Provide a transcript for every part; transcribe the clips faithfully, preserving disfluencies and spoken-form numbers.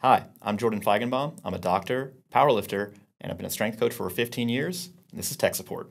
Hi, I'm Jordan Feigenbaum. I'm a doctor, powerlifter, and I've been a strength coach for over fifteen years. And this is Tech Support.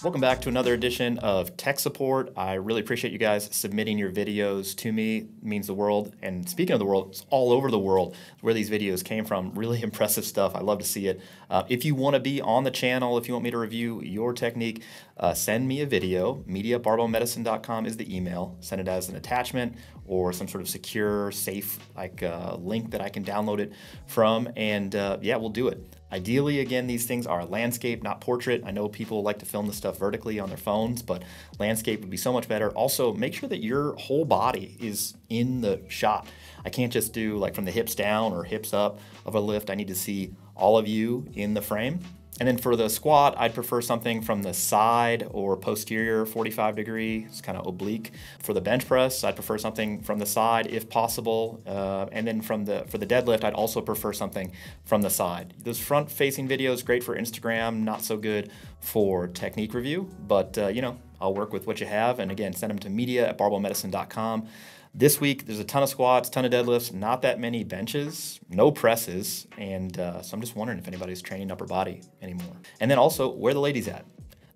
Welcome back to another edition of Tech Support. I really appreciate you guys submitting your videos to me. It means the world. And speaking of the world, it's all over the world where these videos came from. Really impressive stuff. I love to see it. Uh, if you want to be on the channel, if you want me to review your technique, uh, send me a video. media at barbell medicine dot com is the email. Send it as an attachment or some sort of secure, safe like uh, link that I can download it from. And uh, yeah, we'll do it. Ideally, again, these things are landscape, not portrait. I know people like to film this stuff vertically on their phones, but landscape would be so much better. Also, make sure that your whole body is in the shot. I can't just do like from the hips down or hips up of a lift. I need to see all of you in the frame. And then for the squat, I'd prefer something from the side or posterior forty-five degree, it's kind of oblique. For the bench press, I'd prefer something from the side if possible. Uh, and then from the for the deadlift, I'd also prefer something from the side. Those front facing videos, great for Instagram, not so good for technique review, but uh, you know, I'll work with what you have. And again, send them to media at barbell medicine dot com. This week, there's a ton of squats, ton of deadlifts, not that many benches, no presses, and uh, so I'm just wondering if anybody's training upper body anymore. And then also, where are the ladies at?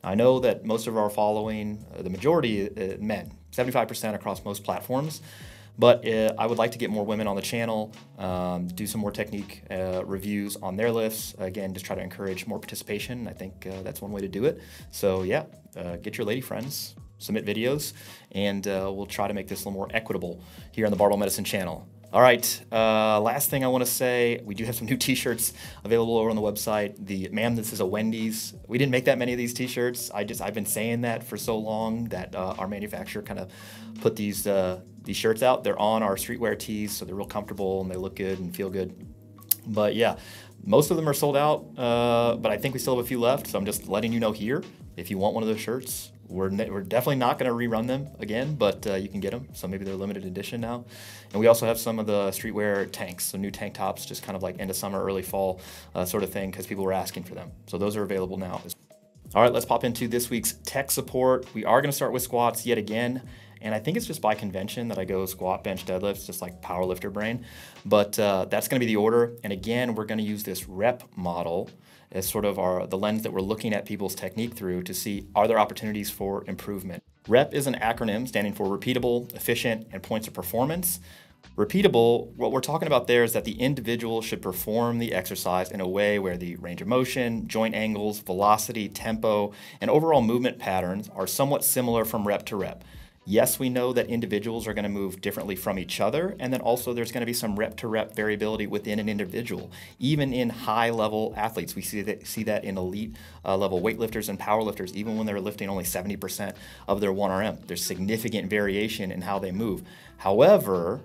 I know that most of our following, uh, the majority uh, men, seventy-five percent across most platforms, but uh, I would like to get more women on the channel, um, do some more technique uh, reviews on their lifts. Again, just try to encourage more participation. I think uh, that's one way to do it. So yeah, uh, get your lady friends, submit videos, and uh, we'll try to make this a little more equitable here on the Barbell Medicine channel. All right, uh, last thing I wanna say, we do have some new t-shirts available over on the website. The Ma'am, This Is a Wendy's. We didn't make that many of these t-shirts. I just, I've been saying that for so long that uh, our manufacturer kind of put these, uh, these shirts out. They're on our streetwear tees, so they're real comfortable and they look good and feel good. But yeah, most of them are sold out, uh, but I think we still have a few left, so I'm just letting you know here, if you want one of those shirts, We're, we're definitely not going to rerun them again, but uh, you can get them. So maybe they're limited edition now. And we also have some of the streetwear tanks, so new tank tops, just kind of like end of summer, early fall uh, sort of thing, because people were asking for them. So those are available now. All right, let's pop into this week's Tech Support. We are going to start with squats yet again. And I think it's just by convention that I go squat, bench, deadlifts, just like powerlifter brain. But uh, that's going to be the order. And again, we're going to use this rep model as sort of our the lens that we're looking at people's technique through to see, are there opportunities for improvement? REP is an acronym standing for repeatable, efficient, and points of performance. Repeatable, what we're talking about there is that the individual should perform the exercise in a way where the range of motion, joint angles, velocity, tempo, and overall movement patterns are somewhat similar from rep to rep. Yes, we know that individuals are going to move differently from each other, and then also there's going to be some rep to rep variability within an individual. Even in high level athletes, we see that, see that in elite uh, level weightlifters and powerlifters, even when they're lifting only seventy percent of their one R M, there's significant variation in how they move. However,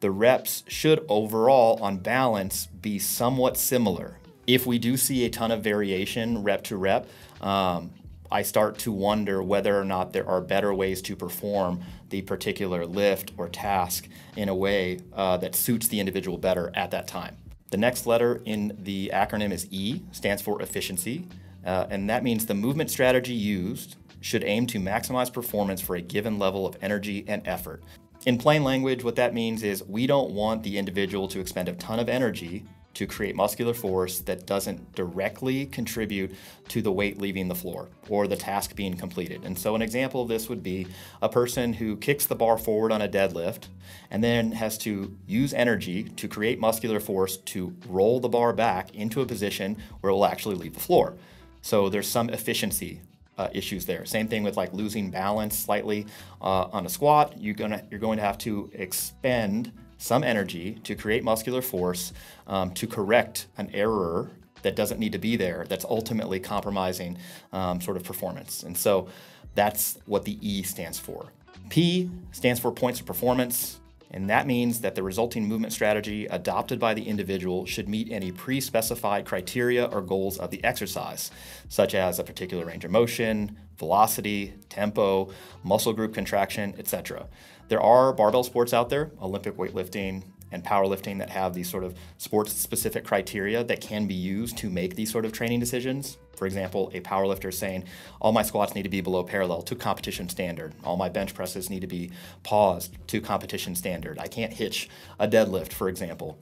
the reps should overall, on balance, be somewhat similar. If we do see a ton of variation rep to rep, um, I start to wonder whether or not there are better ways to perform the particular lift or task in a way uh, that suits the individual better at that time. The next letter in the acronym is E, stands for efficiency, uh, and that means the movement strategy used should aim to maximize performance for a given level of energy and effort. In plain language, what that means is we don't want the individual to expend a ton of energy to create muscular force that doesn't directly contribute to the weight leaving the floor or the task being completed. And so an example of this would be a person who kicks the bar forward on a deadlift and then has to use energy to create muscular force to roll the bar back into a position where it will actually leave the floor. So there's some efficiency Uh, issues there. Same thing with like losing balance slightly uh, on a squat. You're gonna you're going to have to expend some energy to create muscular force um, to correct an error that doesn't need to be there. That's ultimately compromising um, sort of performance. And so that's what the E stands for. P stands for points of performance. And that means that the resulting movement strategy adopted by the individual should meet any pre-specified criteria or goals of the exercise, such as a particular range of motion, velocity, tempo, muscle group contraction, et cetera. There are barbell sports out there, Olympic weightlifting and powerlifting, that have these sort of sports-specific criteria that can be used to make these sort of training decisions. For example, a powerlifter saying, all my squats need to be below parallel to competition standard. All my bench presses need to be paused to competition standard. I can't hitch a deadlift, for example.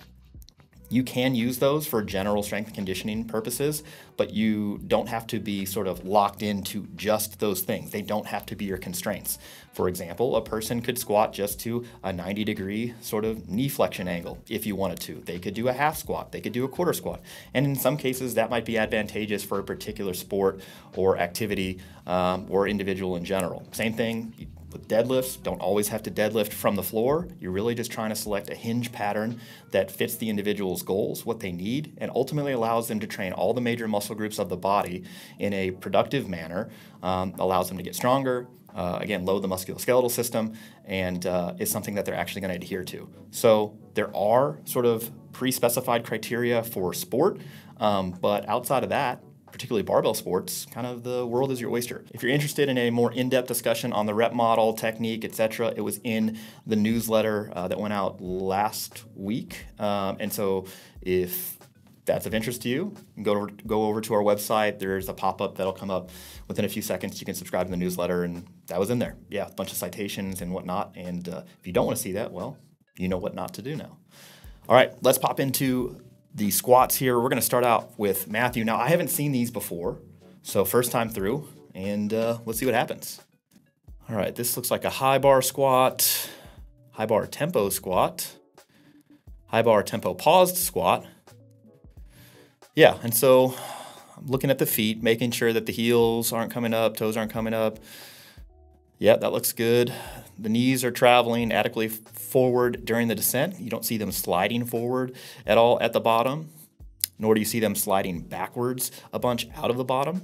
You can use those for general strength conditioning purposes, but you don't have to be sort of locked into just those things. They don't have to be your constraints. For example, a person could squat just to a ninety degree sort of knee flexion angle if you wanted to. They could do a half squat, they could do a quarter squat. And in some cases that might be advantageous for a particular sport or activity um, or individual in general. Same thing with deadlifts. Don't always have to deadlift from the floor. You're really just trying to select a hinge pattern that fits the individual's goals, what they need, and ultimately allows them to train all the major muscle groups of the body in a productive manner, um, allows them to get stronger, uh, again, load the musculoskeletal system, and uh, is something that they're actually going to adhere to. So there are sort of pre-specified criteria for sport, um, but outside of that, particularly barbell sports, kind of the world is your oyster. If you're interested in a more in-depth discussion on the rep model, technique, et cetera, it was in the newsletter uh, that went out last week. Um, and so if that's of interest to you, go over, go over to our website. There's a pop-up that'll come up within a few seconds. You can subscribe to the newsletter, and that was in there. Yeah, a bunch of citations and whatnot. And uh, if you don't want to see that, well, you know what not to do now. All right, let's pop into the squats here. We're gonna start out with Matthew. Now, I haven't seen these before, so first time through, and uh, let's see what happens. All right, this looks like a high bar squat, high bar tempo squat, high bar tempo paused squat. Yeah, and so I'm looking at the feet, making sure that the heels aren't coming up, toes aren't coming up. Yeah, that looks good. The knees are traveling adequately forward during the descent. You don't see them sliding forward at all at the bottom, nor do you see them sliding backwards a bunch out of the bottom.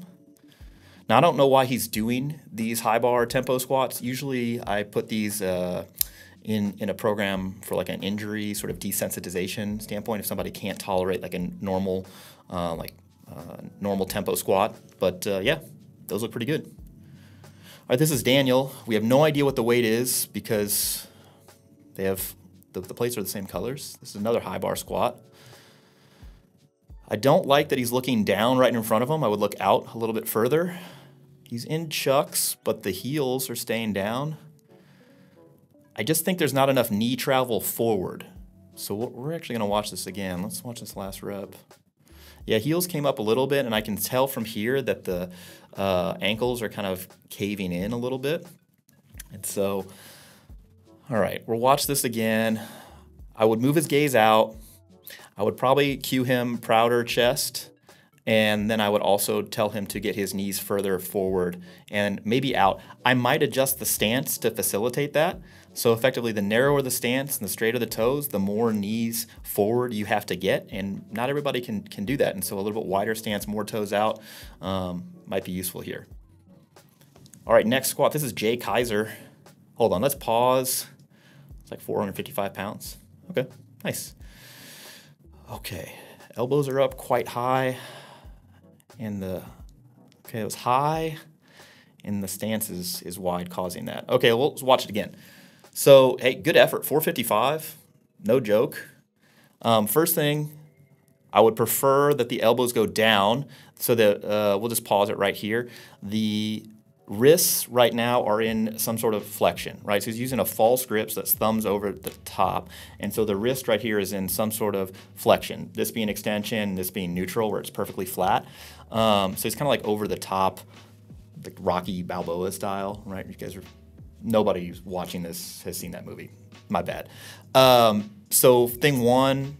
Now, I don't know why he's doing these high bar tempo squats. Usually I put these uh, in, in a program for like an injury sort of desensitization standpoint, if somebody can't tolerate like a normal, uh, like, uh, normal tempo squat. But uh, yeah, those look pretty good. All right, this is Daniel. We have no idea what the weight is because they have, the, the plates are the same colors. This is another high bar squat. I don't like that he's looking down right in front of him. I would look out a little bit further. He's in chucks, but the heels are staying down. I just think there's not enough knee travel forward. So we're actually gonna watch this again. Let's watch this last rep. Yeah, heels came up a little bit, and I can tell from here that the uh, ankles are kind of caving in a little bit. And so, all right, we'll watch this again. I would move his gaze out. I would probably cue him prouder chest, and then I would also tell him to get his knees further forward and maybe out. I might adjust the stance to facilitate that. So effectively, the narrower the stance and the straighter the toes, the more knees forward you have to get, and not everybody can, can do that. And so a little bit wider stance, more toes out, um, might be useful here. All right, next squat. This is Jay Kaiser. Hold on, let's pause. It's like four hundred fifty-five pounds. Okay, nice. Okay, elbows are up quite high. And the, okay, it was high, and the stance is, is wide, causing that. Okay, well, let's watch it again. So, hey, good effort, four fifty-five, no joke. Um, first thing, I would prefer that the elbows go down, so that, uh, we'll just pause it right here. The wrists right now are in some sort of flexion, right? So he's using a false grip, so that's thumbs over the top. And so the wrist right here is in some sort of flexion, this being extension, this being neutral, where it's perfectly flat. Um, so it's kind of like over the top, like Rocky Balboa style, right? You guys are, nobody watching this has seen that movie. My bad. Um, so thing one,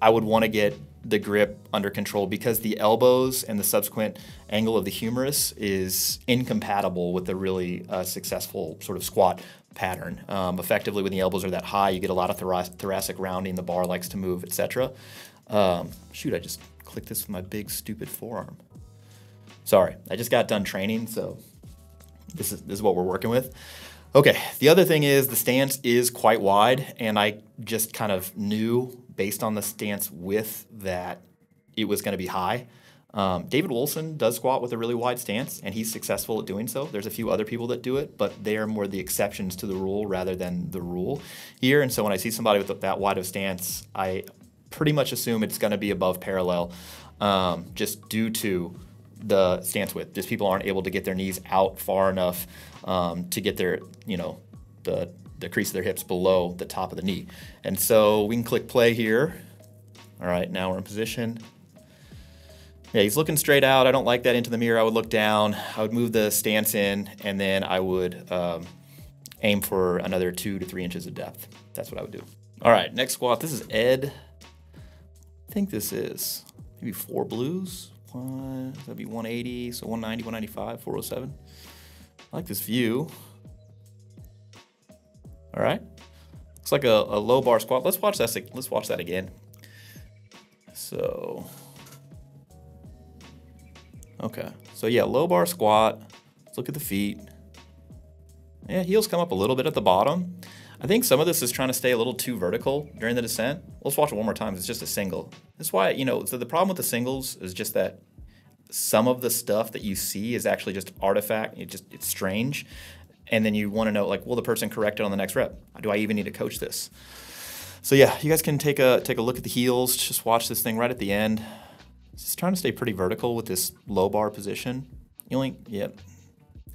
I would want to get the grip under control because the elbows and the subsequent angle of the humerus is incompatible with a really uh, successful sort of squat pattern. Um, effectively, when the elbows are that high, you get a lot of thorac thoracic rounding, the bar likes to move, et cetera. Um, shoot, I just clicked this with my big stupid forearm. Sorry, I just got done training, so this is, this is what we're working with. Okay, the other thing is the stance is quite wide, and I just kind of knew based on the stance width that it was going to be high. Um, David Wilson does squat with a really wide stance, and he's successful at doing so. There's a few other people that do it, but they are more the exceptions to the rule rather than the rule here. And so when I see somebody with that wide of stance, I pretty much assume it's going to be above parallel, um, just due to the stance width. Just people aren't able to get their knees out far enough um, to get their, you know, the, the crease of their hips below the top of the knee. And so we can click play here. All right, now we're in position. Yeah, he's looking straight out. I don't like that into the mirror. I would look down. I would move the stance in, and then I would um, aim for another two to three inches of depth. That's what I would do. All right, next squat. This is Ed. I think this is maybe four blues. One, that'd be one eighty, so one ninety, one ninety-five, four oh seven. I like this view. All right, looks like a, a low bar squat. Let's watch that. Let's watch that again. So. Okay, so yeah, low bar squat. Let's look at the feet. Yeah, heels come up a little bit at the bottom. I think some of this is trying to stay a little too vertical during the descent. Let's watch it one more time. It's just a single. That's why, you know, so the problem with the singles is just that some of the stuff that you see is actually just artifact. It just, it's strange. And then you want to know, like, will the person correct it on the next rep? Do I even need to coach this? So yeah, you guys can take a, take a look at the heels. Just watch this thing right at the end. Just trying to stay pretty vertical with this low bar position. You only, yep.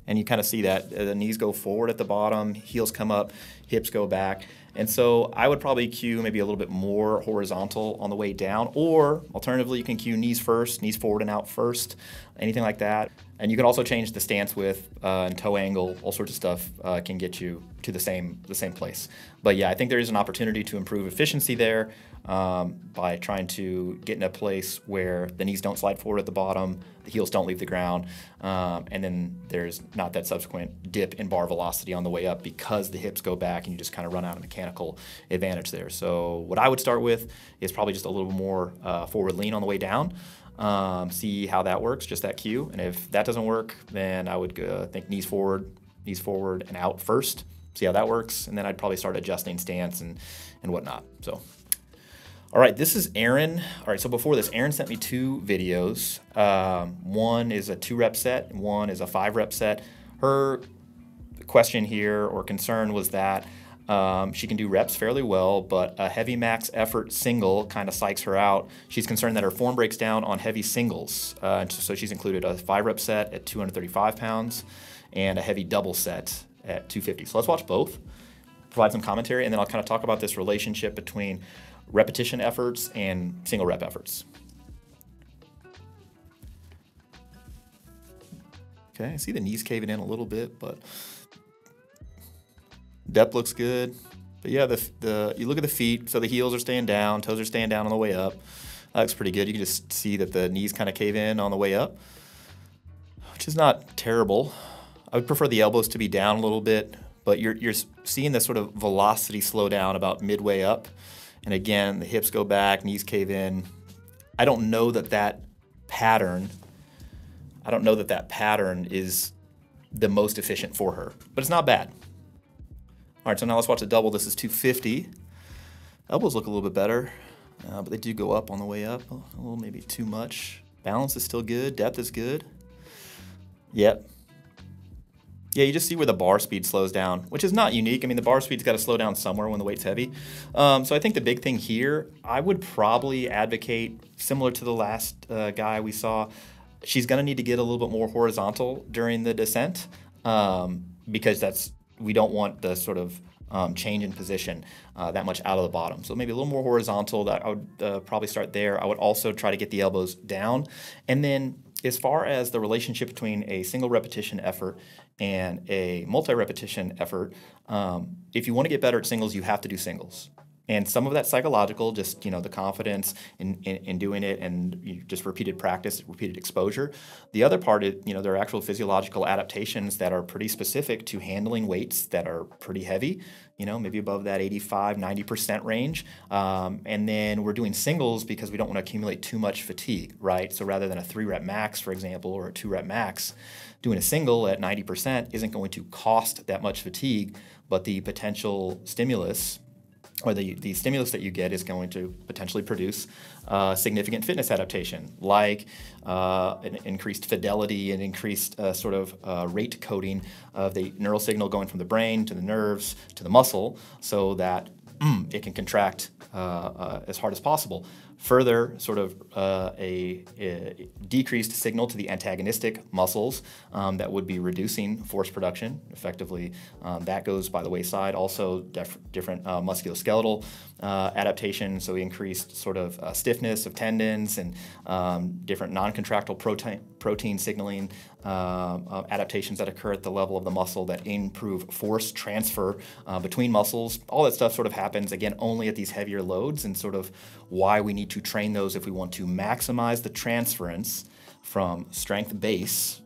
And you kind of see that the knees go forward at the bottom, heels come up, hips go back. And so I would probably cue maybe a little bit more horizontal on the way down, or alternatively, you can cue knees first, knees forward and out first, anything like that. And you can also change the stance width uh, and toe angle, all sorts of stuff uh, can get you to the same the same place. But yeah, I think there is an opportunity to improve efficiency there um, by trying to get in a place where the knees don't slide forward at the bottom, the heels don't leave the ground, um, and then there's not that subsequent dip in bar velocity on the way up because the hips go back and you just kind of run out of mechanical advantage there. So what I would start with is probably just a little more uh, forward lean on the way down. Um, see how that works, just that cue. And if that doesn't work, then I would uh, think knees forward, knees forward and out first. See how that works. And then I'd probably start adjusting stance and, and whatnot. So, all right, this is Aaron. All right, so before this, Aaron sent me two videos. Um, one is a two rep set, and one is a five rep set. Her question here or concern was that Um, she can do reps fairly well, but a heavy max effort single kind of psychs her out. She's concerned that her form breaks down on heavy singles. Uh, so she's included a five rep set at two hundred thirty-five pounds and a heavy double set at two fifty. So let's watch both, provide some commentary, and then I'll kind of talk about this relationship between repetition efforts and single rep efforts. Okay, I see the knees caving in a little bit, but depth looks good, but yeah, the, the you look at the feet, so the heels are staying down, toes are staying down on the way up. That looks pretty good. You can just see that the knees kind of cave in on the way up, which is not terrible. I would prefer the elbows to be down a little bit, but you're, you're seeing this sort of velocity slow down about midway up. And again, the hips go back, knees cave in. I don't know that that pattern, I don't know that that pattern is the most efficient for her, but it's not bad. All right, so now let's watch the double. This is two fifty. Elbows look a little bit better, uh, but they do go up on the way up, a little maybe too much. Balance is still good, depth is good. Yep. Yeah, you just see where the bar speed slows down, which is not unique. I mean, the bar speed's got to slow down somewhere when the weight's heavy. Um, so I think the big thing here, I would probably advocate, similar to the last uh, guy we saw, she's gonna need to get a little bit more horizontal during the descent um, because that's, we don't want the sort of um, change in position uh, that much out of the bottom. So maybe a little more horizontal. That I would uh, probably start there. I would also try to get the elbows down. And then as far as the relationship between a single repetition effort and a multi-repetition effort, um, if you want to get better at singles, you have to do singles. And some of that psychological, just, you know, the confidence in, in, in doing it and you know, just repeated practice, repeated exposure. The other part is, you know, there are actual physiological adaptations that are pretty specific to handling weights that are pretty heavy, you know, maybe above that eighty-five, ninety percent range. Um, and then we're doing singles because we don't want to accumulate too much fatigue, right? So rather than a three rep max, for example, or a two rep max, doing a single at ninety percent isn't going to cost that much fatigue, but the potential stimulus or the, the stimulus that you get is going to potentially produce uh, significant fitness adaptation, like uh, an increased fidelity and increased uh, sort of uh, rate coding of the neural signal going from the brain to the nerves to the muscle, so that mm, it can contract uh, uh, as hard as possible. Further, sort of uh, a, a decreased signal to the antagonistic muscles um, that would be reducing force production effectively. Um, that goes by the wayside. Also, def different uh, musculoskeletal uh, adaptation, so increased sort of uh, stiffness of tendons and um, different non-contractile protein, protein signaling uh, uh, adaptations that occur at the level of the muscle that improve force transfer uh, between muscles. All that stuff sort of happens, again, only at these heavier loads, and sort of why we need to train those if we want to maximize the transference from strength base,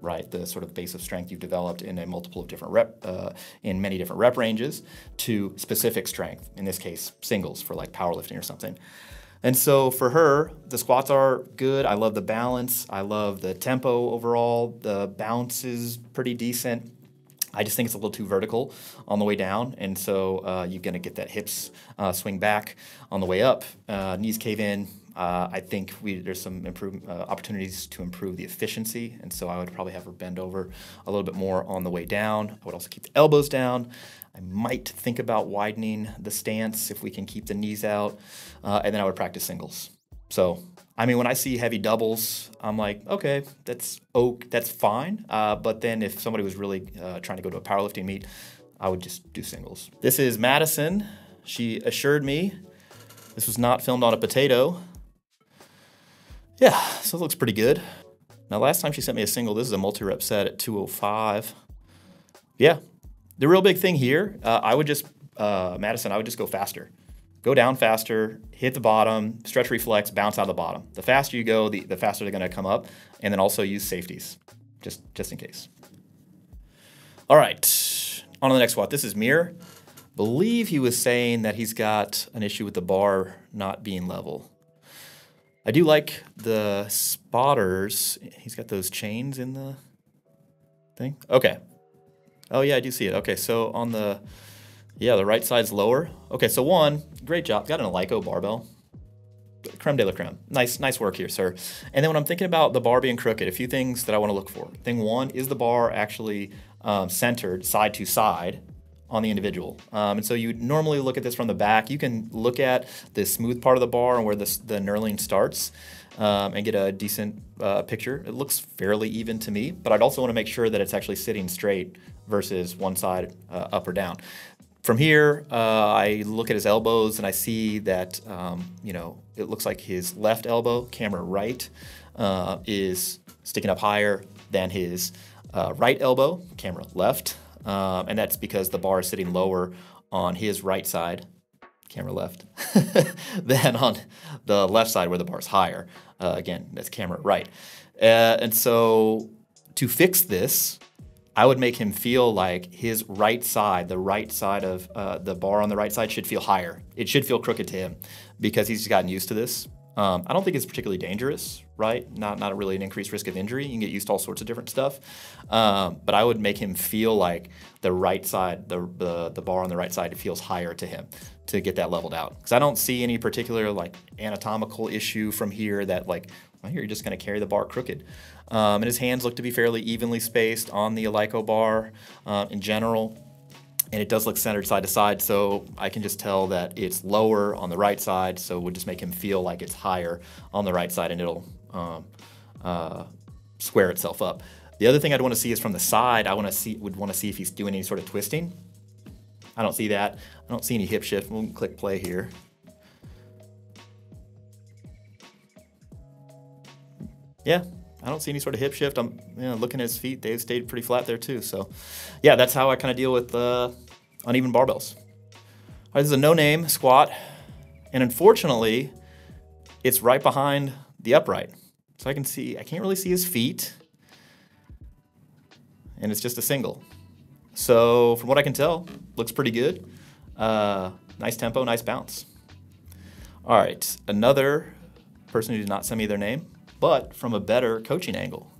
right, the sort of base of strength you've developed in a multiple of different rep, uh, in many different rep ranges, to specific strength, in this case singles for like powerlifting or something. And so for her, the squats are good. I love the balance. I love the tempo overall. The bounce is pretty decent. I just think it's a little too vertical on the way down, and so uh, you're going to get that hips uh, swing back on the way up, uh, knees cave in. Uh, I think we, there's some improve, uh, opportunities to improve the efficiency, and so I would probably have her bend over a little bit more on the way down. I would also keep the elbows down. I might think about widening the stance if we can keep the knees out, uh, and then I would practice singles. So, I mean, when I see heavy doubles, I'm like, okay, that's oak, that's fine. Uh, but then if somebody was really uh, trying to go to a powerlifting meet, I would just do singles. This is Madison. She assured me this was not filmed on a potato. Yeah, so it looks pretty good. Now, last time she sent me a single, this is a multi-rep set at two oh five. Yeah, the real big thing here, uh, I would just, uh, Madison, I would just go faster. Go down faster, hit the bottom, stretch reflex, bounce out of the bottom. The faster you go, the, the faster they're gonna come up. And then also use safeties, just, just in case. All right, on to the next squat. This is Mir. Believe he was saying that he's got an issue with the bar not being level. I do like the spotters. He's got those chains in the thing. Okay. Oh yeah, I do see it. Okay, so on the, yeah, the right side's lower. Okay, so one, great job. Got an Eleiko barbell. Creme de la creme. Nice, nice work here, sir. And then when I'm thinking about the bar being crooked, a few things that I want to look for. Thing one, is the bar actually um, centered side to side on the individual? Um, and so you normally look at this from the back. You can look at the smooth part of the bar and where the, the knurling starts um, and get a decent uh, picture. It looks fairly even to me, but I'd also want to make sure that it's actually sitting straight versus one side uh, up or down. From here, uh, I look at his elbows and I see that, um, you know, it looks like his left elbow, camera right, uh, is sticking up higher than his uh, right elbow, camera left. Um, and that's because the bar is sitting lower on his right side, camera left, than on the left side where the bar is higher. Uh, again, that's camera right. Uh, and so to fix this, I would make him feel like his right side, the right side of uh, the bar on the right side should feel higher. It should feel crooked to him because he's gotten used to this. Um, I don't think it's particularly dangerous, right? Not, not really an increased risk of injury. You can get used to all sorts of different stuff. Um, but I would make him feel like the right side, the, the, the bar on the right side, it feels higher to him to get that leveled out. Because I don't see any particular like anatomical issue from here that like, well, you're just going to carry the bar crooked. Um, and his hands look to be fairly evenly spaced on the Eleiko bar uh, in general. And it does look centered side to side, so I can just tell that it's lower on the right side, so we'll just make him feel like it's higher on the right side and it'll um, uh, square itself up. The other thing I'd want to see is from the side, I want to see, would want to see if he's doing any sort of twisting. I don't see that. I don't see any hip shift. We'll click play here. Yeah, I don't see any sort of hip shift. I'm you know, looking at his feet. They've stayed pretty flat there too. So yeah, that's how I kind of deal with uh, uneven barbells. All right, this is a no-name squat. And unfortunately, it's right behind the upright. So I can see, I can't really see his feet. And it's just a single. So from what I can tell, looks pretty good. Uh, nice tempo, nice bounce. All right, another person who did not send me their name, but from a better coaching angle.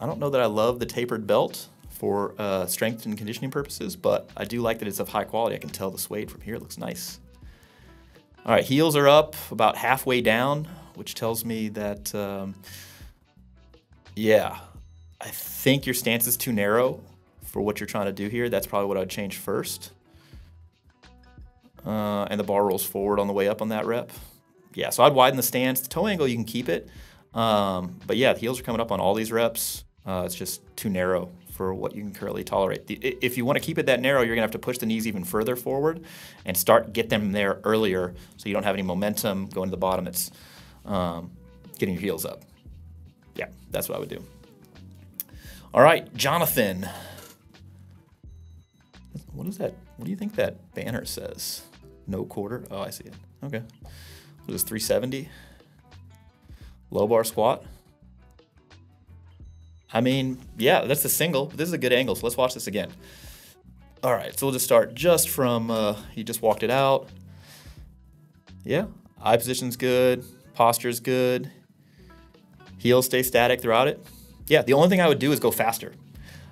I don't know that I love the tapered belt for uh, strength and conditioning purposes, but I do like that it's of high quality. I can tell the suede from here, it looks nice. All right, heels are up about halfway down, which tells me that, um, yeah, I think your stance is too narrow for what you're trying to do here. That's probably what I'd change first. Uh, and the bar rolls forward on the way up on that rep. Yeah, so I'd widen the stance. The toe angle, you can keep it. Um, but yeah, the heels are coming up on all these reps. Uh, it's just too narrow for what you can currently tolerate. The, if you want to keep it that narrow, you're going to have to push the knees even further forward and start get them there earlier so you don't have any momentum going to the bottom. It's um, getting your heels up. Yeah, that's what I would do. All right, Jonathan. What is that? What do you think that banner says? No quarter? Oh, I see it. Okay. What is three seventy? Low bar squat. I mean, yeah, that's the single. This is a good angle, so let's watch this again. All right, so we'll just start just from, uh, you just walked it out. Yeah, eye position's good, posture's good. Heels stay static throughout it. Yeah, the only thing I would do is go faster.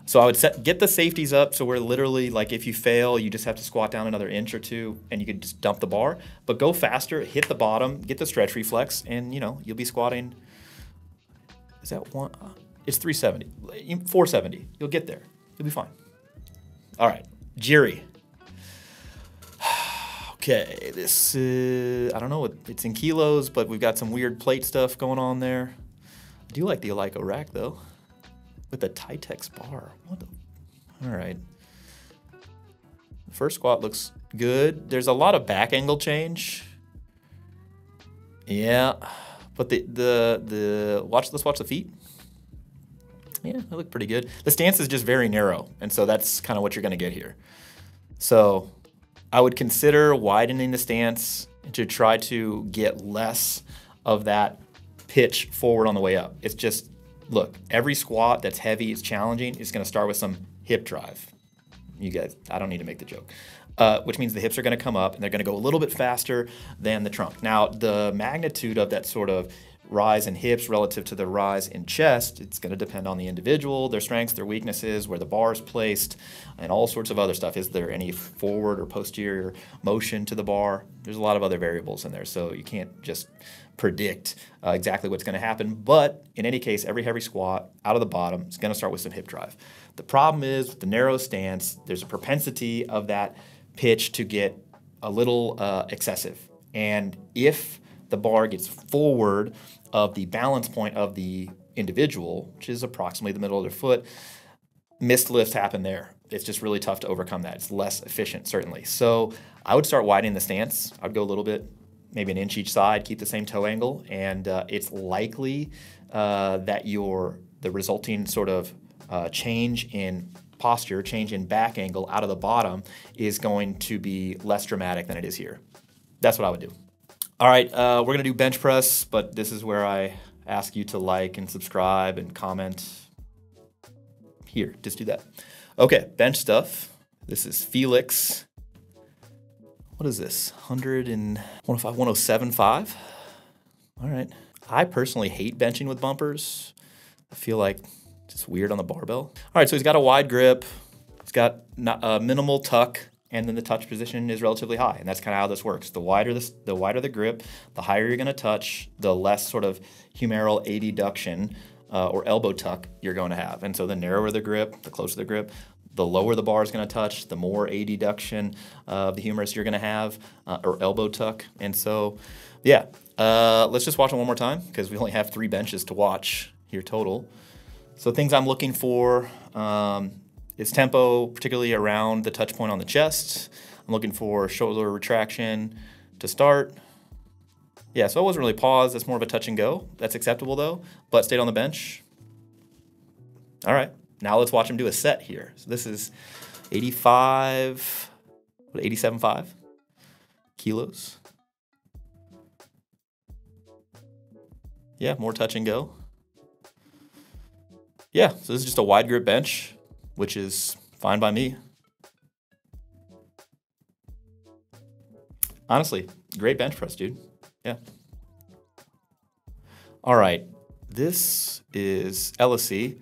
So I would set, get the safeties up so we're literally, like if you fail, you just have to squat down another inch or two and you could just dump the bar. But go faster, hit the bottom, get the stretch reflex, and you know, you'll be squatting. Is that one? It's three seventy, four seventy. You'll get there. You'll be fine. All right, Jiri. Okay, this is, I don't know, it's in kilos, but we've got some weird plate stuff going on there. I do like the Eleiko rack though. With a Titex bar. What the? All right. The first squat looks good. There's a lot of back angle change. Yeah, but the the the watch. Let's watch the feet. Yeah, they look pretty good. The stance is just very narrow, and so that's kind of what you're going to get here. So I would consider widening the stance to try to get less of that pitch forward on the way up. It's just. Look, every squat that's heavy, it's challenging, it's gonna start with some hip drive. You guys, I don't need to make the joke. Uh, which means the hips are gonna come up and they're gonna go a little bit faster than the trunk. Now, the magnitude of that sort of rise in hips relative to the rise in chest, it's gonna depend on the individual, their strengths, their weaknesses, where the bar is placed, and all sorts of other stuff. Is there any forward or posterior motion to the bar? There's a lot of other variables in there, so you can't just predict uh, exactly what's going to happen. But in any case, every heavy squat out of the bottom is going to start with some hip drive. The problem is with the narrow stance, there's a propensity of that pitch to get a little uh, excessive. And if the bar gets forward of the balance point of the individual, which is approximately the middle of their foot, missed lifts happen there. It's just really tough to overcome that. It's less efficient, certainly. So I would start widening the stance. I'd go a little bit, maybe an inch each side, keep the same toe angle, and uh, it's likely uh, that your the resulting sort of uh, change in posture, change in back angle out of the bottom is going to be less dramatic than it is here. That's what I would do. All right, uh, we're gonna do bench press, but this is where I ask you to like and subscribe and comment. Here, just do that. Okay, bench stuff. This is Felix. What is this? one oh five, one oh seven, five? All right. I personally hate benching with bumpers. I feel like it's just weird on the barbell. All right, so he's got a wide grip. He's got a minimal tuck, and then the touch position is relatively high, and that's kind of how this works. The wider the, the wider the grip, the higher you're going to touch, the less sort of humeral adduction uh, or elbow tuck you're going to have. And so the narrower the grip, the closer the grip, the lower the bar is going to touch, the more adduction of the humerus you're going to have, uh, or elbow tuck. And so, yeah, uh, let's just watch it one more time because we only have three benches to watch here total. So things I'm looking for um, is tempo, particularly around the touch point on the chest. I'm looking for shoulder retraction to start. Yeah, so I wasn't really paused. That's more of a touch and go. That's acceptable though, but stayed on the bench. All right. Now let's watch him do a set here. So this is eighty-five, eighty-seven point five kilos. Yeah, more touch and go. Yeah, so this is just a wide grip bench, which is fine by me. Honestly, great bench press, dude. Yeah. All right, this is L S C.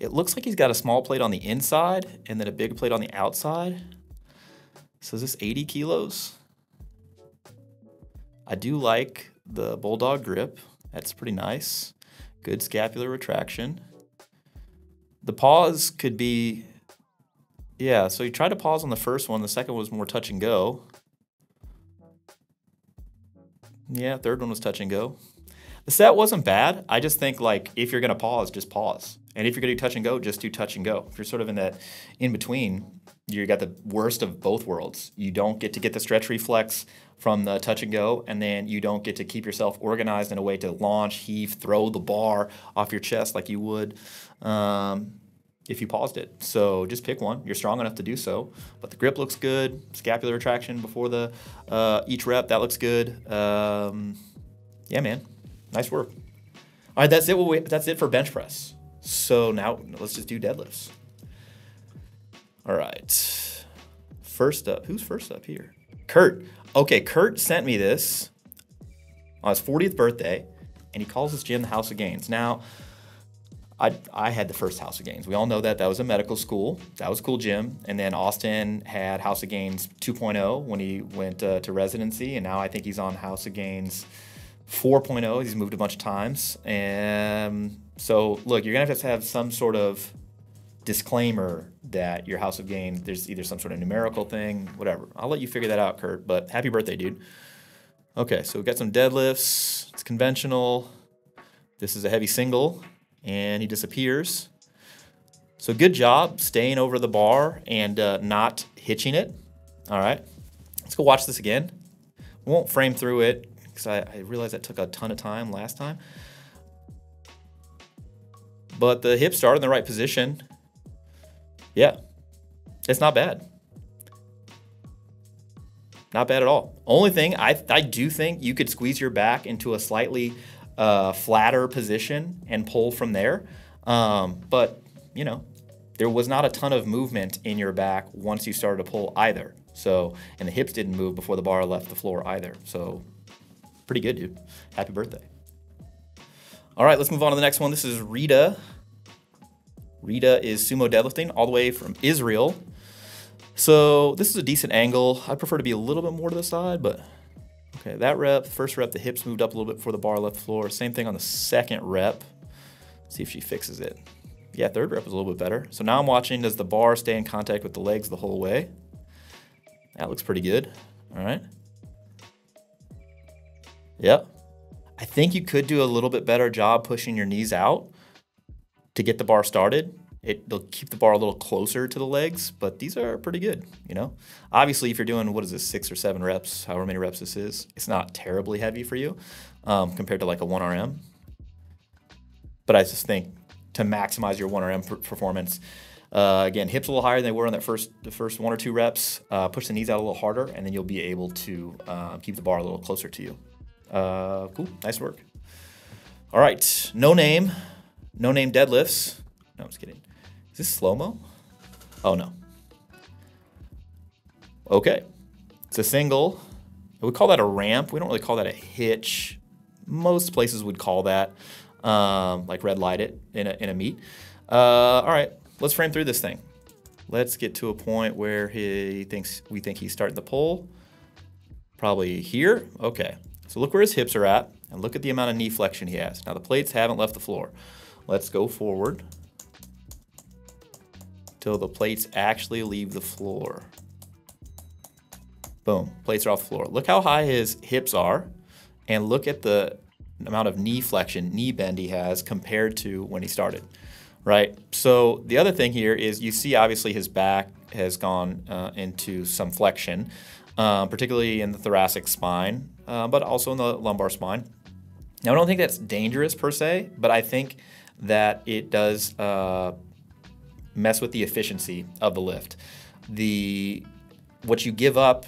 It looks like he's got a small plate on the inside and then a big plate on the outside. So is this eighty kilos? I do like the bulldog grip. That's pretty nice. Good scapular retraction. The pause could be, yeah, so he tried to pause on the first one. The second was more touch and go. Yeah, third one was touch and go. The set wasn't bad. I just think, like, if you're going to pause, just pause. And if you're going to do touch and go, just do touch and go. If you're sort of in that in-between, you got the worst of both worlds. You don't get to get the stretch reflex from the touch and go, and then you don't get to keep yourself organized in a way to launch, heave, throw the bar off your chest like you would um, if you paused it. So just pick one. You're strong enough to do so. But the grip looks good. Scapular retraction before the uh, each rep, that looks good. Um, yeah, man. Nice work. All right, that's it. Well, we, that's it for bench press. So now let's just do deadlifts. All right. First up, who's first up here? Kurt. Okay, Kurt sent me this on his fortieth birthday, and he calls his gym the House of Gains. Now, I, I had the first House of Gains. We all know that. That was a medical school. That was a cool gym. And then Austin had House of Gains two point oh when he went uh, to residency, and now I think he's on House of Gains four point oh. He's moved a bunch of times. And so, look, you're going to have to have some sort of disclaimer that your House of Gains, there's either some sort of numerical thing, whatever. I'll let you figure that out, Kurt, but happy birthday, dude. Okay, so we've got some deadlifts. It's conventional. This is a heavy single, and he disappears. So good job staying over the bar and uh, not hitching it. All right, let's go watch this again. We won't frame through it because I, I realized that took a ton of time last time. But the hips start in the right position. Yeah, it's not bad. Not bad at all. Only thing, I, I do think you could squeeze your back into a slightly uh, flatter position and pull from there. Um, but, you know, there was not a ton of movement in your back once you started to pull either. So, and the hips didn't move before the bar left the floor either. So, pretty good, dude. Happy birthday. All right, let's move on to the next one. This is Rita. Rita is sumo deadlifting all the way from Israel. So this is a decent angle. I prefer to be a little bit more to the side, but okay, that rep, first rep, the hips moved up a little bit before the bar left the floor. Same thing on the second rep. Let's see if she fixes it. Yeah, third rep is a little bit better. So now I'm watching, does the bar stay in contact with the legs the whole way? That looks pretty good. All right. Yep. I think you could do a little bit better job pushing your knees out to get the bar started. It'll keep the bar a little closer to the legs, but these are pretty good, you know? Obviously, if you're doing, what is this, six or seven reps, however many reps this is, it's not terribly heavy for you um, compared to like a one R M. But I just think to maximize your one R M performance, uh, again, hips a little higher than they were on that first, the first one or two reps, uh, push the knees out a little harder, and then you'll be able to uh, keep the bar a little closer to you. Uh, cool, nice work. All right, no name. No name deadlifts. No, I'm just kidding. Is this slow-mo? Oh, no. Okay. It's a single. We call that a ramp. We don't really call that a hitch. Most places would call that, um, like red light it in a, in a meet. Uh, all right. Let's frame through this thing. Let's get to a point where he thinks we think he's starting the pull. Probably here. Okay. So look where his hips are at and look at the amount of knee flexion he has. Now, the plates haven't left the floor. Let's go forward till the plates actually leave the floor. Boom, plates are off the floor. Look how high his hips are and look at the amount of knee flexion, knee bend he has compared to when he started, right? So the other thing here is you see obviously his back has gone uh, into some flexion, uh, particularly in the thoracic spine, uh, but also in the lumbar spine. Now, I don't think that's dangerous per se, but I think that it does uh, mess with the efficiency of the lift. The what you give up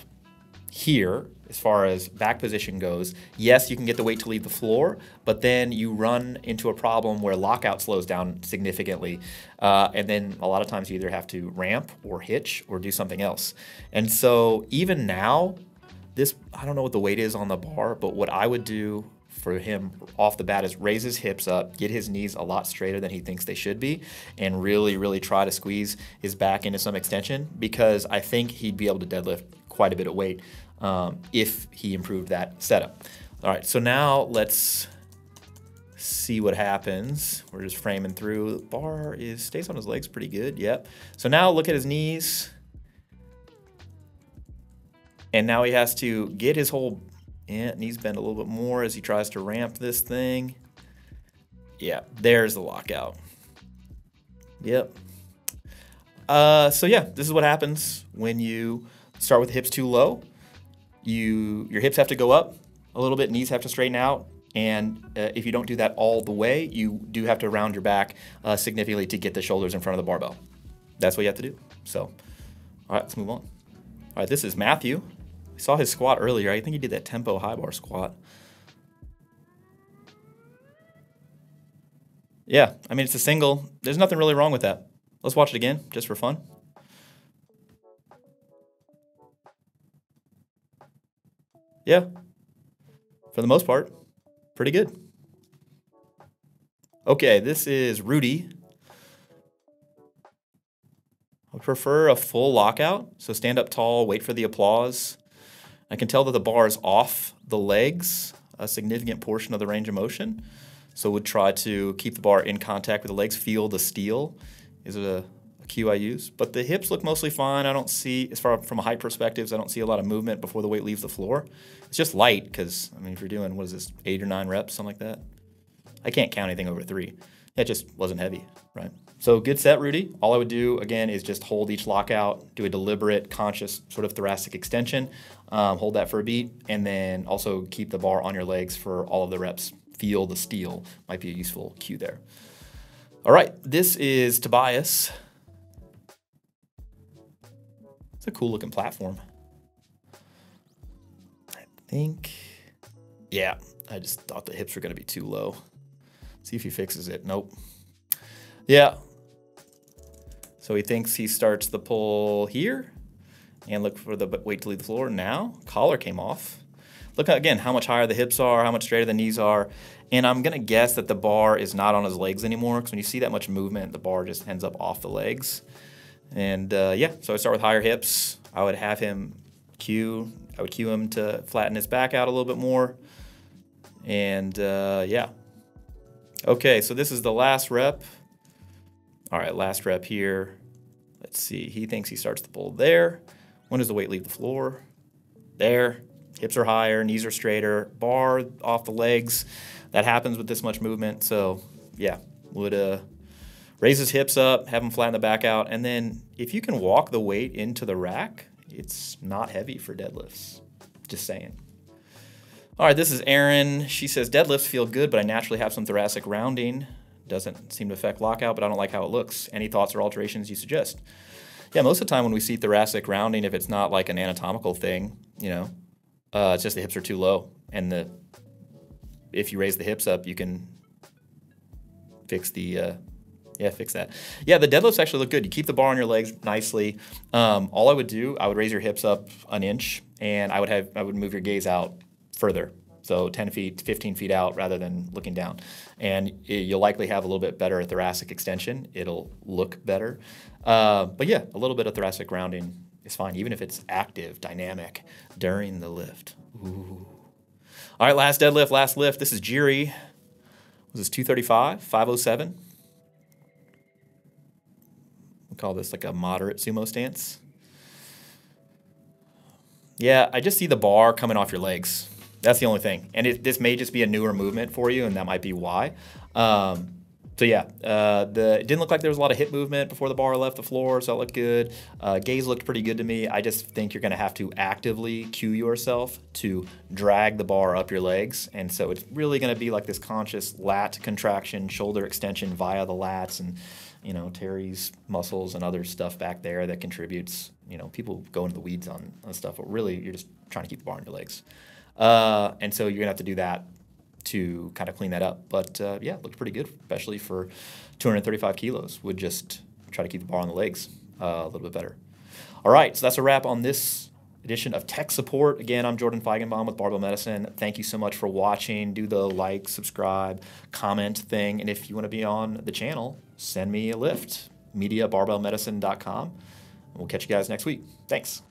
here, as far as back position goes, yes, you can get the weight to leave the floor, but then you run into a problem where lockout slows down significantly. Uh, and then a lot of times you either have to ramp or hitch or do something else. And so even now, this, I don't know what the weight is on the bar, but what I would do for him off the bat is raise his hips up, get his knees a lot straighter than he thinks they should be, and really, really try to squeeze his back into some extension, because I think he'd be able to deadlift quite a bit of weight um, if he improved that setup. All right, so now let's see what happens. We're just framing through. Bar is stays on his legs pretty good, yep. So now look at his knees. And now he has to get his whole yeah, knees bent a little bit more as he tries to ramp this thing. Yeah, there's the lockout. Yep. Uh, so yeah, this is what happens when you start with hips too low. You, your hips have to go up a little bit, knees have to straighten out. And uh, if you don't do that all the way, you do have to round your back uh, significantly to get the shoulders in front of the barbell. That's what you have to do. So, all right, let's move on. All right, this is Matthew. I saw his squat earlier. I think he did that tempo high bar squat. Yeah, I mean, it's a single. There's nothing really wrong with that. Let's watch it again, just for fun. Yeah, for the most part, pretty good. Okay, this is Rudy. I prefer a full lockout, so stand up tall, wait for the applause. I can tell that the bar is off the legs, a significant portion of the range of motion. So we'd try to keep the bar in contact with the legs, feel the steel is a, a cue I use. But the hips look mostly fine. I don't see, as far from a height perspective, I don't see a lot of movement before the weight leaves the floor. It's just light because, I mean, if you're doing, what is this, eight or nine reps, something like that? I can't count anything over three. It just wasn't heavy, right? So good set, Rudy. All I would do, again, is just hold each lockout, do a deliberate, conscious sort of thoracic extension, um, hold that for a beat, and then also keep the bar on your legs for all of the reps. Feel the steel might be a useful cue there. All right, this is Tobias. It's a cool looking platform. I think, yeah, I just thought the hips were gonna be too low. See if he fixes it. Nope. Yeah. So he thinks he starts the pull here and look for the weight to leave the floor. Now, collar came off. Look again, how much higher the hips are, how much straighter the knees are. And I'm going to guess that the bar is not on his legs anymore, because when you see that much movement, the bar just ends up off the legs. And uh, yeah, so I start with higher hips. I would have him cue, I would cue him to flatten his back out a little bit more. And uh, yeah. Okay, so this is the last rep. All right, last rep here. Let's see. He thinks he starts the pull there. When does the weight leave the floor? There. Hips are higher, knees are straighter, bar off the legs. That happens with this much movement. So, yeah, would uh, raise his hips up, have him flatten the back out. And then if you can walk the weight into the rack, it's not heavy for deadlifts. Just saying. All right, this is Erin. She says, deadlifts feel good, but I naturally have some thoracic rounding. Doesn't seem to affect lockout, but I don't like how it looks. Any thoughts or alterations you suggest? Yeah, most of the time when we see thoracic rounding, if it's not like an anatomical thing, you know, uh, it's just the hips are too low. And the if you raise the hips up, you can fix the, uh, yeah, fix that. Yeah, the deadlifts actually look good. You keep the bar on your legs nicely. Um, all I would do, I would raise your hips up an inch, and I would have, I would move your gaze out further, so ten feet, fifteen feet out rather than looking down. And it, you'll likely have a little bit better thoracic extension. It'll look better. Uh, but yeah, a little bit of thoracic rounding is fine, even if it's active, dynamic during the lift. Ooh. All right, last deadlift, last lift. This is Jiri. Was this two thirty-five, five oh seven? We call this like a moderate sumo stance. Yeah, I just see the bar coming off your legs. That's the only thing. And it, this may just be a newer movement for you, and that might be why. Um, so yeah, uh, the, it didn't look like there was a lot of hip movement before the bar left the floor, so that looked good. Uh, gaze looked pretty good to me. I just think you're going to have to actively cue yourself to drag the bar up your legs. And so it's really going to be like this conscious lat contraction, shoulder extension via the lats, and, you know, Terry's muscles and other stuff back there that contributes. You know, people go into the weeds on, on stuff, but really you're just trying to keep the bar on your legs. Uh, and so you're going to have to do that to kind of clean that up. But, uh, yeah, it looked pretty good, especially for two thirty-five kilos. Would just try to keep the bar on the legs uh, a little bit better. All right, so that's a wrap on this edition of Tech Support. Again, I'm Jordan Feigenbaum with Barbell Medicine. Thank you so much for watching. Do the like, subscribe, comment thing. And if you want to be on the channel, send me a lift. media at barbell medicine dot com. We'll catch you guys next week. Thanks.